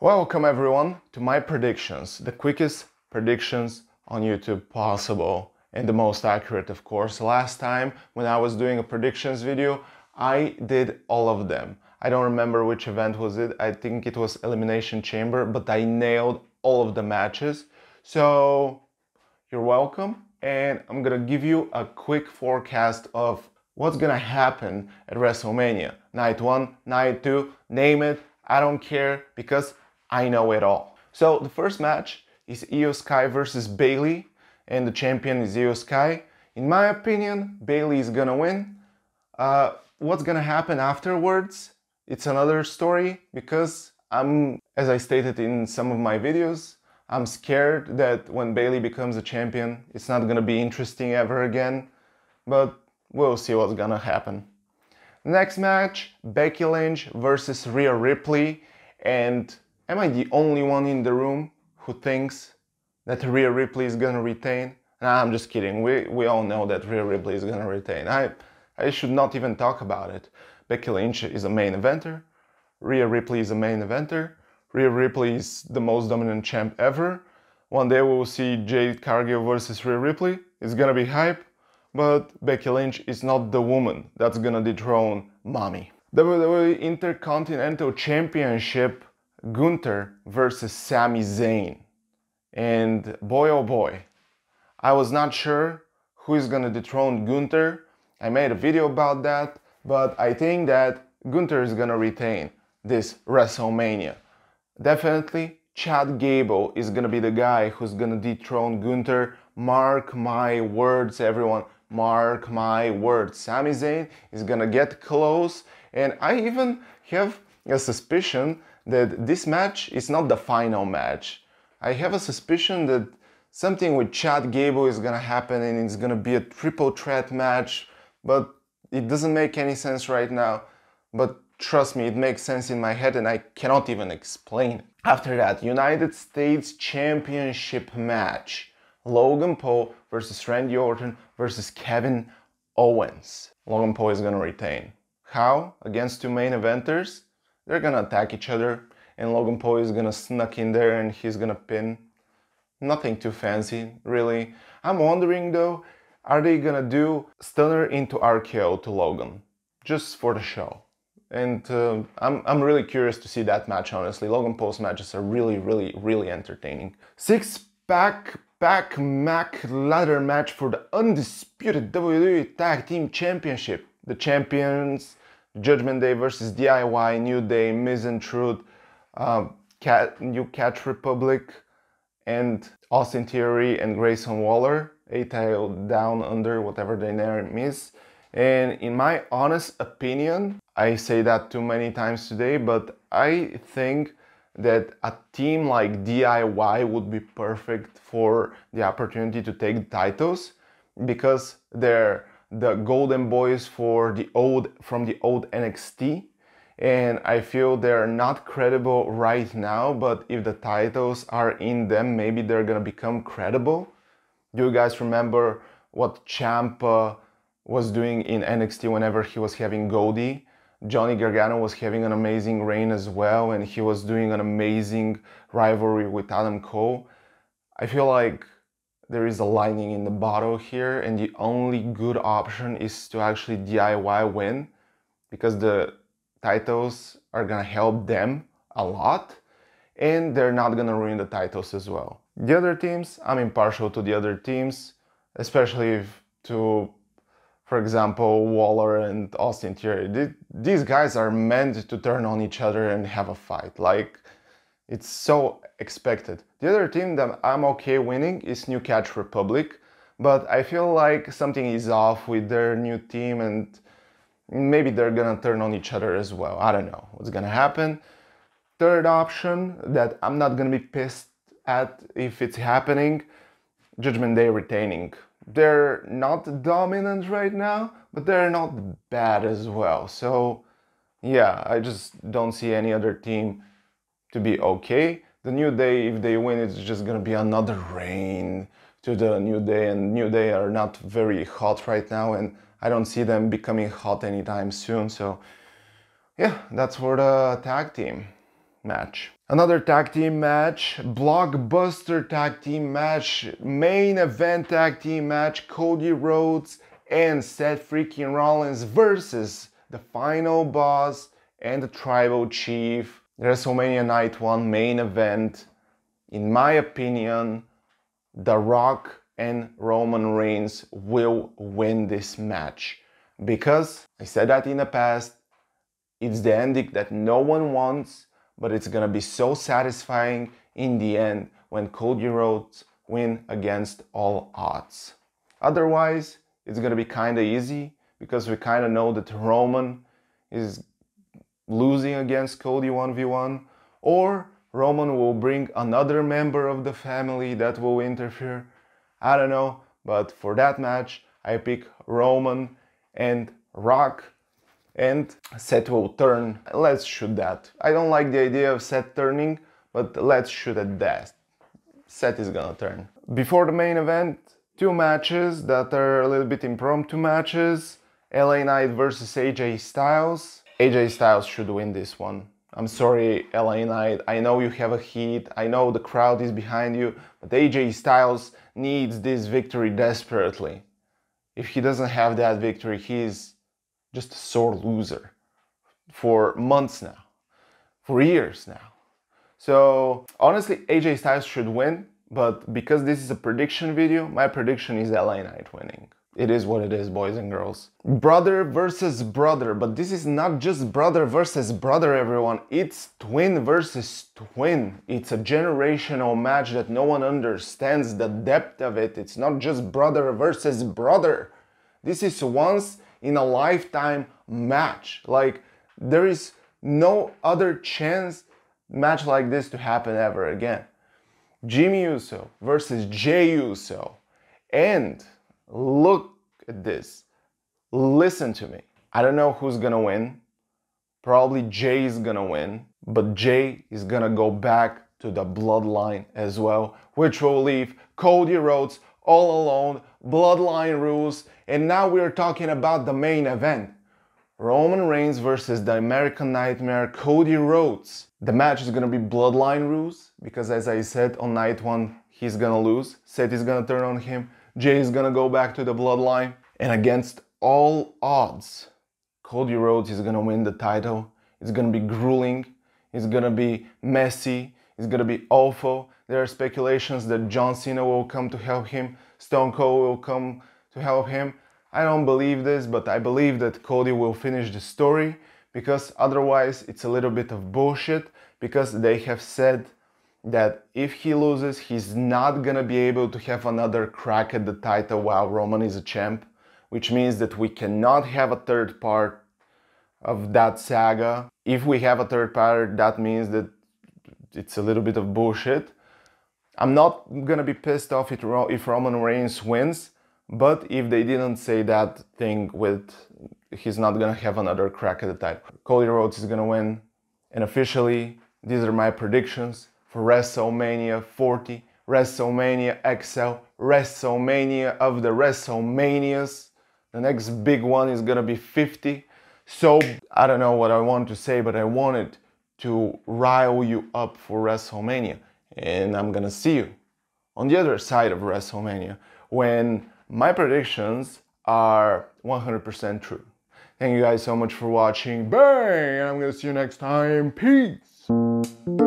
Welcome everyone to my predictions, the quickest predictions on YouTube possible and the most accurate, of course. Last time when I was doing a predictions video, I did all of them. I don't remember which event was it. I think it was Elimination Chamber, but I nailed all of the matches. So you're welcome, and I'm gonna give you a quick forecast of what's gonna happen at WrestleMania. Night 1, night 2, name it, I don't care, because I know it all. So the first match is Iyo Sky versus Bayley, and the champion is Iyo Sky. In my opinion, Bayley is gonna win. What's gonna happen afterwards? It's another story, because as I stated in some of my videos, I'm scared that when Bayley becomes a champion, it's not gonna be interesting ever again. But we'll see what's gonna happen. Next match, Becky Lynch versus Rhea Ripley. And am I the only one in the room who thinks that Rhea Ripley is gonna retain? Nah, I'm just kidding. We all know that Rhea Ripley is gonna retain. I should not even talk about it. Becky Lynch is a main eventer. Rhea Ripley is a main eventer. Rhea Ripley is the most dominant champ ever. One day we will see Jade Cargill versus Rhea Ripley. It's gonna be hype. But Becky Lynch is not the woman that's gonna dethrone mommy. WWE Intercontinental Championship, Gunther versus Sami Zayn. And boy oh boy, I was not sure who is gonna dethrone Gunther. I made a video about that, but I think that Gunther is gonna retain this WrestleMania. Definitely Chad Gable is gonna be the guy who's gonna dethrone Gunther. Mark my words, everyone. Mark my words. Sami Zayn is gonna get close, and I even have a suspicion that this match is not the final match. I have a suspicion that something with Chad Gable is gonna happen, and it's gonna be a triple threat match, but it doesn't make any sense right now. But trust me, it makes sense in my head, and I cannot even explain. After that, United States Championship match. Logan Paul versus Randy Orton versus Kevin Owens. Logan Paul is gonna retain. How? Against two main eventers? They're gonna attack each other, and Logan Paul is gonna snuck in there and he's gonna pin. Nothing too fancy, really. I'm wondering though, are they gonna do Stunner into RKO to Logan? Just for the show. And I'm really curious to see that match, honestly. Logan Paul's matches are really entertaining. Six-pack ladder match for the undisputed WWE Tag Team Championship. The champions, Judgment Day versus DIY, New Day, Miz and Truth, New Catch Republic, and Austin Theory and Grayson Waller, A-Tail, Down Under, whatever their name is. And in my honest opinion, I say that too many times today, but I think that a team like DIY would be perfect for the opportunity to take the titles, because they're the golden boys from the old NXT, and I feel they're not credible right now, but if the titles are in them, maybe they're gonna become credible. Do you guys remember what Ciampa was doing in NXT whenever he was having Goldie? Johnny Gargano was having an amazing reign as well, and he was doing an amazing rivalry with Adam Cole. I feel like there is a lightning in the bottle here, and the only good option is to actually DIY win, because the titles are gonna help them a lot, and they're not gonna ruin the titles as well. The other teams, I'm impartial to the other teams, especially for example, Waller and Austin Theory. These guys are meant to turn on each other and have a fight. Like, it's so expected. The other team that I'm okay winning is New Catch Republic, but I feel like something is off with their new team, and maybe they're gonna turn on each other as well. I don't know what's gonna happen. Third option that I'm not gonna be pissed at if it's happening, Judgment Day retaining. They're not dominant right now, but they're not bad as well. So yeah, I just don't see any other team to be okay. The New Day, if they win, it's just gonna be another reign to the New Day, and New Day are not very hot right now, and I don't see them becoming hot anytime soon. So yeah, that's for the tag team. match. Another tag team match, blockbuster tag team match, main event tag team match, Cody Rhodes and Seth freaking Rollins versus the final boss and the tribal chief. WrestleMania Night 1 main event. In my opinion, The Rock and Roman Reigns will win this match. Because, I said that in the past, it's the ending that no one wants, but it's gonna be so satisfying in the end when Cody Rhodes win against all odds. Otherwise, it's gonna be kinda easy, because we kinda know that Roman is losing against Cody 1v1, or Roman will bring another member of the family that will interfere. I don't know, but for that match, I pick Roman and Rock, and Seth will turn. Let's shoot that. I don't like the idea of Seth turning, but let's shoot at that. Seth is gonna turn. Before the main event, two matches that are a little bit impromptu matches. LA Knight versus AJ Styles. AJ Styles should win this one. I'm sorry, LA Knight, I know you have a heat, I know the crowd is behind you, but AJ Styles needs this victory desperately. If he doesn't have that victory, he's just a sore loser for months now, for years now. So honestly, AJ Styles should win, but because this is a prediction video, my prediction is LA Knight winning. It is what it is, boys and girls. Brother versus brother, but this is not just brother versus brother, everyone. It's twin versus twin. It's a generational match that no one understands the depth of it. It's not just brother versus brother. This is once in a lifetime match. Like, there is no other chance match like this to happen ever again. Jimmy Uso versus Jey Uso. And look at this. Listen to me. I don't know who's gonna win. Probably Jey is gonna win, but Jey is gonna go back to the bloodline as well, which will leave Cody Rhodes all alone, bloodline rules, and now we're talking about the main event. Roman Reigns versus the American Nightmare, Cody Rhodes. The match is gonna be bloodline rules, because as I said, on night one, he's gonna lose. Seth is gonna turn on him. Jey is gonna go back to the bloodline, and against all odds, Cody Rhodes is gonna win the title. It's gonna be grueling, it's gonna be messy, it's gonna be awful. There are speculations that John Cena will come to help him, Stone Cold will come to help him. I don't believe this, but I believe that Cody will finish the story, because otherwise it's a little bit of bullshit, because they have said that if he loses, he's not gonna be able to have another crack at the title while Roman is a champ, which means that we cannot have a third part of that saga. If we have a third part, that means that it's a little bit of bullshit. I'm not gonna be pissed off if Roman Reigns wins, but if they didn't say that thing with he's not gonna have another crack at the title, Cody Rhodes is gonna win. And officially, these are my predictions for WrestleMania 40, WrestleMania XL, WrestleMania of the WrestleManias. The next big one is gonna be 50. So, I don't know what I want to say, but I wanted to rile you up for WrestleMania. And I'm gonna see you on the other side of WrestleMania, when my predictions are 100% true. Thank you guys so much for watching. Bang! And I'm gonna see you next time. Peace!